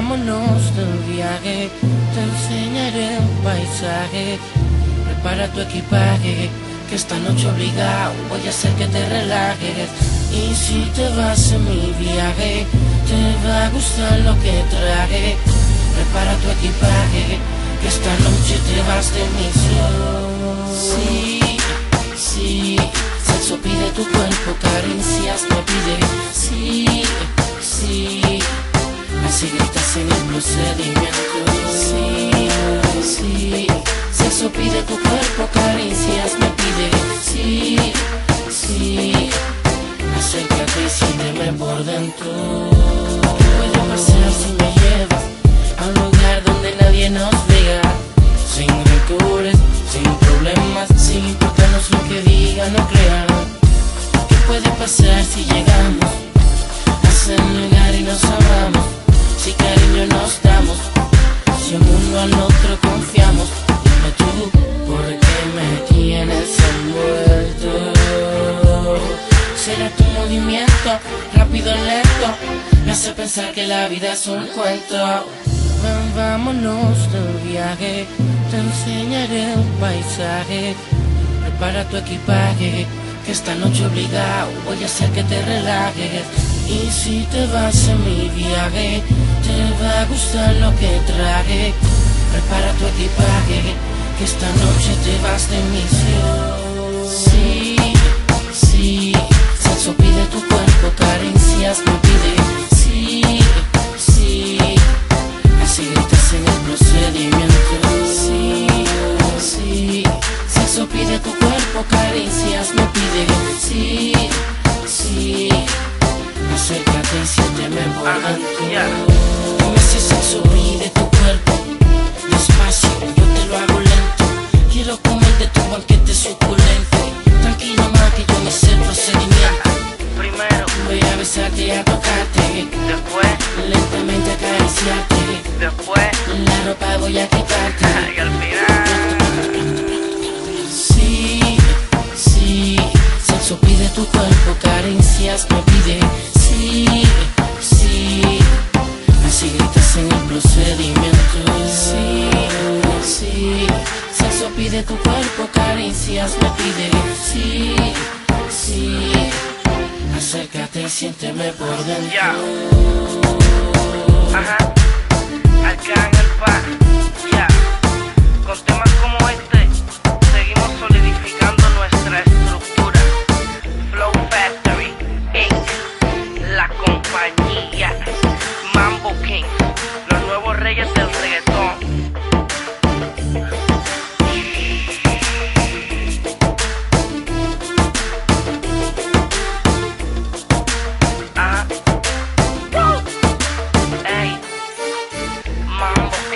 Vámonos del viaje, te enseñaré un paisaje. Prepara tu equipaje, que esta noche obligado voy a hacer que te relajes. Y si te vas en mi viaje, te va a gustar lo que traje. Prepara tu equipaje, que esta noche te vas de misión. Sí, sí, sexo pide tu cuerpo, caricias no pide. Sí, sí, así gritas en el procedimiento. Sí, sí, sexo pide tu cuerpo, caricias me pide. Sí, sí, acércate y siénteme por dentro. Puedo pasar si me llevas a un lugar donde nadie nos vea, sin rencores, sin problemas, sin importarnos lo que digan o crean. ¿Qué puede pasar si llegamos a ese lugar y nos amamos? Si cariño nos damos, si en uno al otro confiamos. Dime tú, ¿por qué me tienes envuelto? Será tu movimiento, rápido, lento, me hace pensar que la vida es un cuento. Ven, vámonos del viaje, te enseñaré un paisaje. Prepara tu equipaje, que esta noche obligado voy a hacer que te relajes. Y si te vas en mi viaje, te va a gustar lo que traje. Prepara tu equipaje, que esta noche te vas de misión. Sí, sí, sexo pide tu cuerpo, caricias me pide. Sí, sí, si gritas en el procedimiento. Sí, sí, sexo pide tu cuerpo, caricias me pide. Sí, sí, acércate y siénteme por dentro. Dime si sexo pide tu cuerpo, despacio, yo te lo hago lento. Quiero comer de tu banquete suculento. Tranquila más que yo me sé el procedimiento. Primero voy a besarte y a tocarte, después lentamente acariciarte, después la ropa voy a quitarte y al final. Sí, sí, sexo pide tu cuerpo, caricias me pide. Sí, sí, así gritas en el procedimiento. Sí, sí, sexo pide tu cuerpo, caricias me pide. Sí, sí, acércate y siénteme por dentro. Yeah. Ajá, acá en el par. Ya, yeah. Con temas como este, seguimos solidificando nuestra estructura. Flow Factory, Inc., la compañía. Mambo Kings, los nuevos reyes del reggaetón. Mambo.